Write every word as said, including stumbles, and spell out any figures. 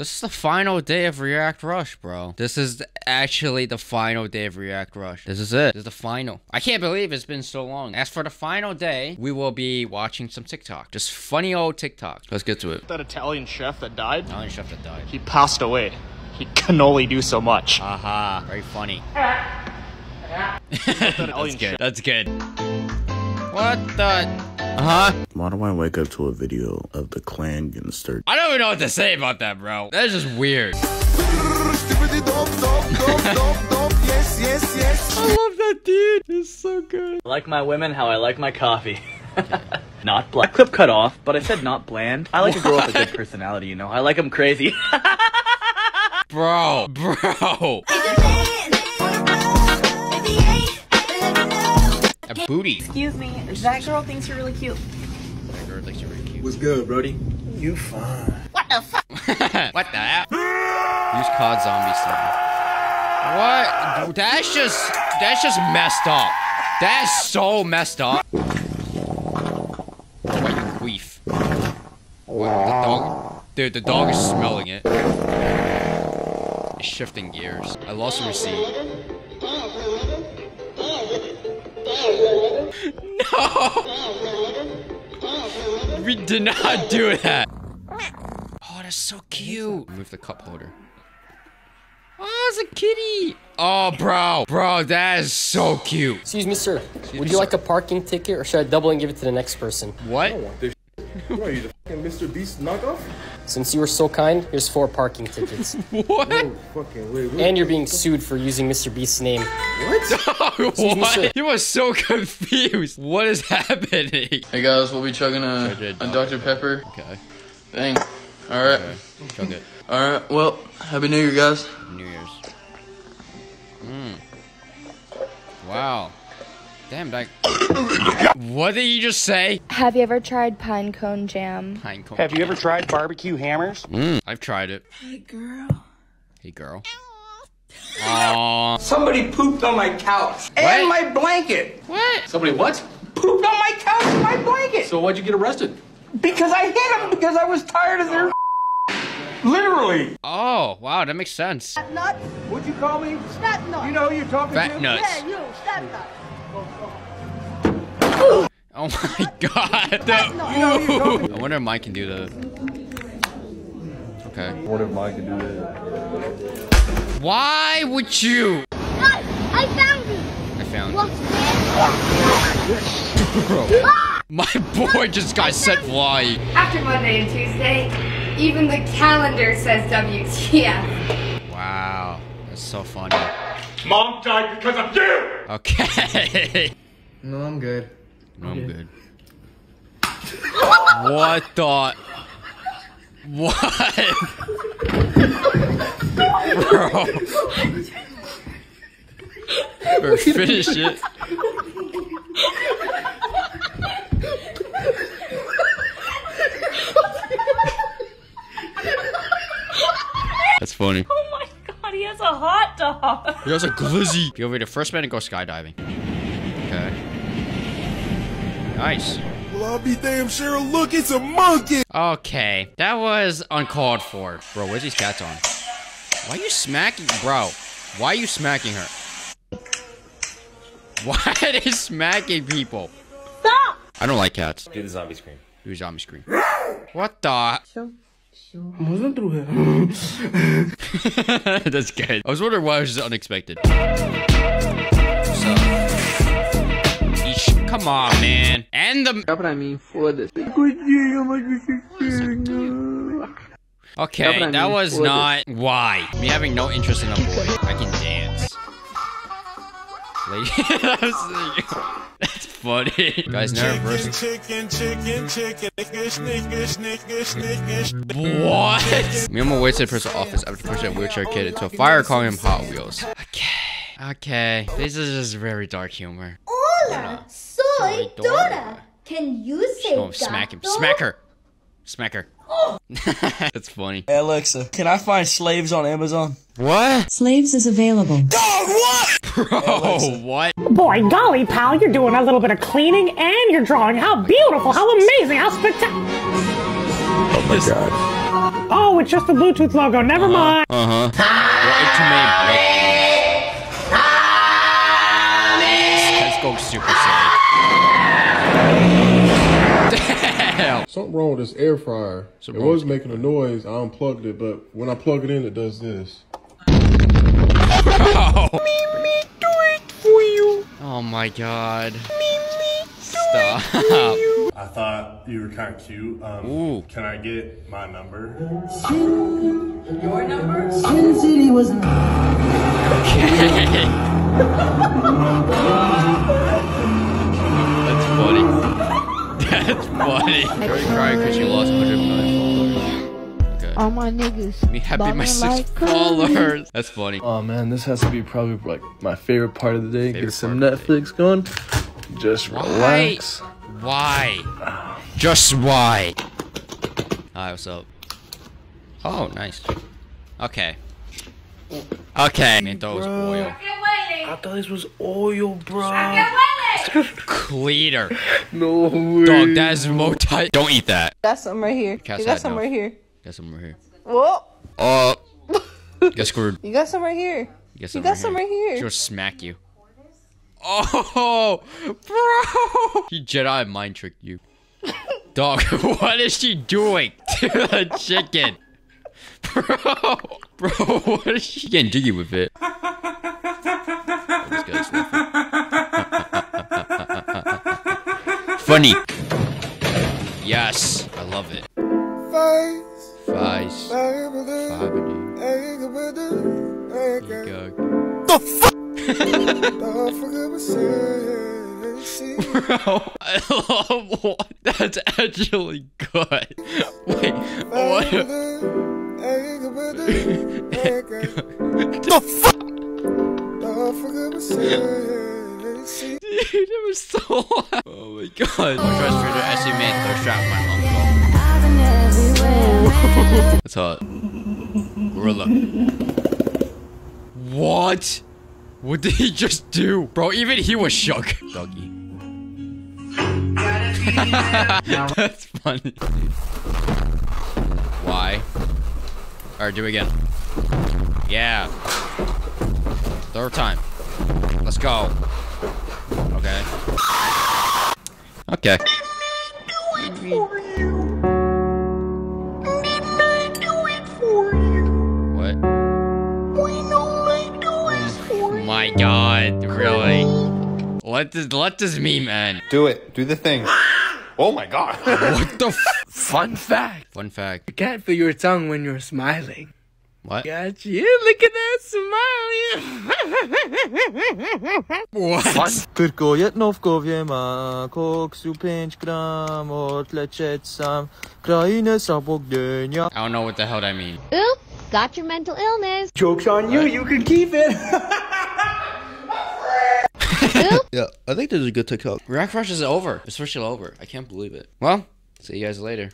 This is the final day of React Rush, bro. This is actually the final day of React Rush. This is it. This is the final. I can't believe it's been so long. As for the final day, we will be watching some TikTok. Just funny old TikTok. Let's get to it. That Italian chef that died? Italian chef that died. He passed away. He can only do so much. Aha. Very funny. That's good. That's good. What the... Uh-huh. Why do I wake up to a video of the clan getting stirred? I don't even know what to say about that, bro. That's just weird. I love that dude. It's so good. I like my women how I like my coffee. Okay. Not black. Clip cut off, but I said not bland. I like what? A girl with a good personality, you know. I like them crazy. Bro, bro. A booty. Excuse me, that girl thinks you're really cute. That girl thinks you're really cute. What's good, Brody? You fine. What the fuck? What the app? Use C O D zombie stuff. What? That's just, that's just messed up. That's so messed up. Why you queef? What, the dog? Dude, the dog is smelling it. It's shifting gears. I lost a receipt. No! We did not do that! Oh, that's so cute! Move the cup holder. Oh, it's a kitty! Oh, bro! Bro, that is so cute! Excuse me, sir. Excuse Would me, you sir. like a parking ticket, or should I double and give it to the next person? What? What are you, the fucking Mister Beast knockoff? Since you were so kind, here's four parking tickets. What? No fucking way. And you're being sued for using Mister Beast's name. What? No, what? He was so confused. What is happening? Hey guys, we'll be chugging a, a Doctor Pepper. Okay. Dang. Alright. Okay. Chug it. Alright, well, Happy New Year, guys. New Year's. Mm. Wow. Damn, like, what did you just say? Have you ever tried pine cone jam? Pine cone Have jam. you ever tried barbecue hammers? Mm, I've tried it. Hey, girl. Hey, girl. Aww. Somebody pooped on my couch. What? And my blanket. What? Somebody what? Pooped on my couch and my blanket. So why'd you get arrested? Because I hit him because I was tired of their Literally. Oh, wow, that makes sense. Snot nut. What'd you call me? Snot nut. You know who you're talking Fat to? Nuts. Yeah, you, snot nut. Oh my god! The, I wonder if Mike can do that. Okay. I wonder if Mike can do that. Why would you? Guys, I found you! I found you. My boy just got set flying. After Monday and Tuesday, even the calendar says W T F. Wow. That's so funny. Mom died because of you! Okay. No, I'm good. No, I'm good. What the? What? Bro. Better finish it. That's funny. He has a hot dog. He has a glizzy. You'll be the first man to go skydiving. Okay. Nice. Well, I'll be damn sure. Look, it's a monkey. Okay. That was uncalled for. Bro, where's these cats on? Why are you smacking? Bro, why are you smacking her? Why are they smacking people? Stop. I don't like cats. Do the zombie scream. Do the zombie scream. What the? So Wasn't through him. That's good. I was wondering why it was just unexpected. So, come on, man. And the. What I mean for this. Okay, that was not why. Me having no interest in a boy. I can dance. That's funny. Guys, never versus. Chicken, chicken, chicken, chicken. What? Me and my wife said first office after pushing that wheelchair kid into a fire, calling him Hot Wheels. Okay. Okay. This is just very dark humor. Hola, soy Dora. Can you say that? Smack him. Smack her. Smack her. That's funny. Hey, Alexa, can I find slaves on Amazon? What? Slaves is available. Dog, what? Bro, hey, Alexa. What? Boy, golly, pal, you're doing a little bit of cleaning and you're drawing. How beautiful, how amazing, how spectacular. Oh my god. Oh, it's just the Bluetooth logo. Never uh-huh. mind. Uh huh. Let's go super safe. Damn. Something wrong with this air fryer. It was making a noise. I unplugged it, but when I plug it in, it does this. Oh. Me, me, do it for you. Oh my God. Me, me, do Stop. It for you. I thought you were kind of cute. Um, Ooh. Can I get my number? Your number? Sin City was okay. That's funny. That's funny. You're crying because you lost one hundred million followers. Okay. All my niggas. Me happy my six like followers. Me. That's funny. Oh man, this has to be probably like my favorite part of the day. Favorite get some Netflix going. Just relax. Right. Why? Just why? Alright, what's up? Oh, nice. Okay. Okay. Man, I thought it was oil. I thought this was oil, bro. Cleaner. No way. Dog, that is more tight. Don't eat that. Got some right here. You got some right here. Got some right here. Whoa. Uh. Get screwed. You got some right here. You got some right here. She'll smack you. Oh, bro! She Jedi mind tricked you. Dog, what is she doing to the chicken? Bro, bro, what is she getting jiggy with it? Oh, this guy's funny. Yes, I love it. Face. Face. The fuck? Bro, I love what that's actually good. Wait, what? The fuck? Dude, it was so loud. Oh my God. That's hot. Gorilla. What? What did he just do? Bro, even he was shook. Doggy. That's funny. Why? Alright, do it again. Yeah. Third time. Let's go. Okay. Okay. Let me do it for you. Let me do it for you. What? My God, really? Let this, let this meme end. Do it. Do the thing. Oh my God. What the f- Fun fact. Fun fact. You can't feel your tongue when you're smiling. What? Gotcha. Yeah, look at that smile. What? Fun. Tylko jedno wiema, koksu pięć gram, odlecieć sam, krainę sabogdenia. I don't know what the hell that means. Oops, got your mental illness. Joke's on you, you can keep it. Yeah, I think this is a good TikTok. React Rush is over. It's officially over. I can't believe it. Well, see you guys later.